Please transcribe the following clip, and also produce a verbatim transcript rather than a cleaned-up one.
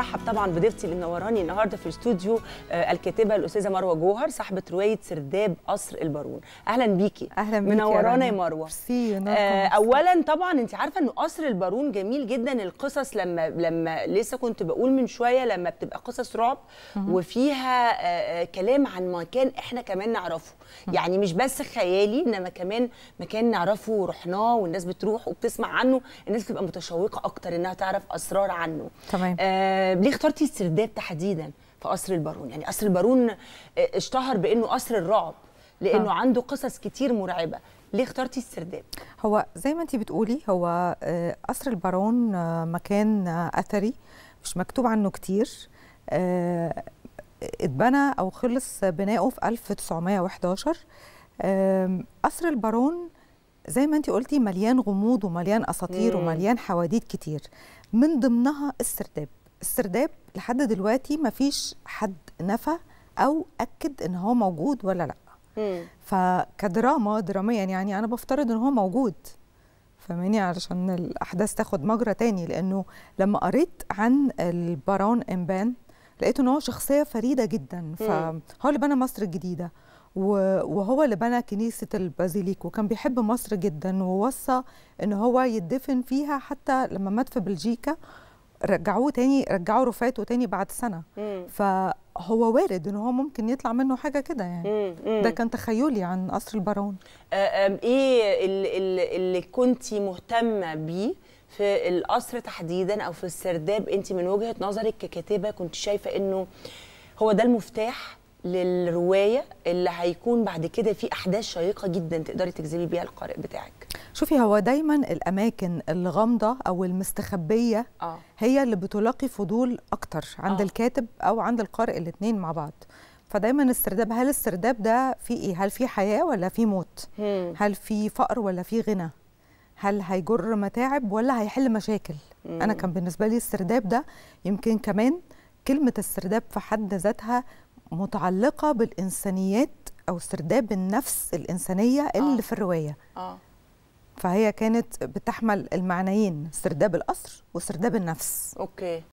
برحب طبعا بضيفتي اللي منوراني النهارده في الاستوديو الكاتبه الاستاذه مروه جوهر، صاحبه روايه سرداب قصر البارون. اهلا بيكي. اهلا بيكي، منورانا يا مروه. آه اولا طبعا انت عارفه ان قصر البارون جميل جدا. القصص لما لما لسه كنت بقول من شويه، لما بتبقى قصص رعب وفيها آه كلام عن مكان احنا كمان نعرفه، يعني مش بس خيالي، انما كمان مكان نعرفه ورحناه والناس بتروح وبتسمع عنه، الناس بتبقى متشوقه اكتر انها تعرف اسرار عنه. تمام. آه ليه اخترتي السرداب تحديدا في قصر البارون؟ يعني قصر البارون اشتهر بانه قصر الرعب لانه آه. عنده قصص كتير مرعبه. ليه اخترتي السرداب؟ هو زي ما انت بتقولي، هو قصر البارون مكان اثري مش مكتوب عنه كتير. اه اتبنى او خلص بناؤه في ألف وتسعمائة وأحد عشر. اه قصر البارون زي ما انت قلتي مليان غموض ومليان اساطير مم. ومليان حواديت كتير، من ضمنها السرداب. السرداب لحد دلوقتي ما فيش حد نفى او اكد ان هو موجود ولا لا. مم. فكدراما دراميا يعني انا بفترض ان هو موجود، فاهماني، علشان الاحداث تاخد مجرى تاني. لانه لما قريت عن البارون امبان لقيت ان هو شخصيه فريده جدا، فهو اللي بنى مصر الجديده وهو اللي بنى كنيسه البازيليك، وكان بيحب مصر جدا ووصى ان هو يدفن فيها. حتى لما مات في بلجيكا رجعوه تاني، رجعوا رفاته تاني بعد سنه. مم. فهو وارد ان هو ممكن يطلع منه حاجه كده يعني. مم. مم. ده كان تخيلي عن قصر البارون. ايه اللي, اللي كنتي مهتمه بيه في القصر تحديدا او في السرداب؟ انت من وجهه نظرك ككاتبه كنت شايفه انه هو ده المفتاح للروايه اللي هيكون بعد كده في احداث شيقه جدا تقدري تجذبي بيها القارئ بتاعك؟ شوفي، هو دايما الاماكن الغامضه او المستخبيه آه. هي اللي بتلاقي فضول اكتر عند آه. الكاتب او عند القارئ، الاثنين مع بعض. فدايما السرداب، هل السرداب ده في ايه؟ هل في حياه ولا في موت؟ مم. هل في فقر ولا في غنى؟ هل هيجر متاعب ولا هيحل مشاكل؟ مم. انا كان بالنسبه لي السرداب ده، يمكن كمان كلمه السرداب في حد ذاتها متعلقه بالانسانيات او سرداب النفس الانسانيه اللي آه. في الروايه. اه فهي كانت بتحمل المعنيين، سرداب القصر وسرداب النفس. اوكي.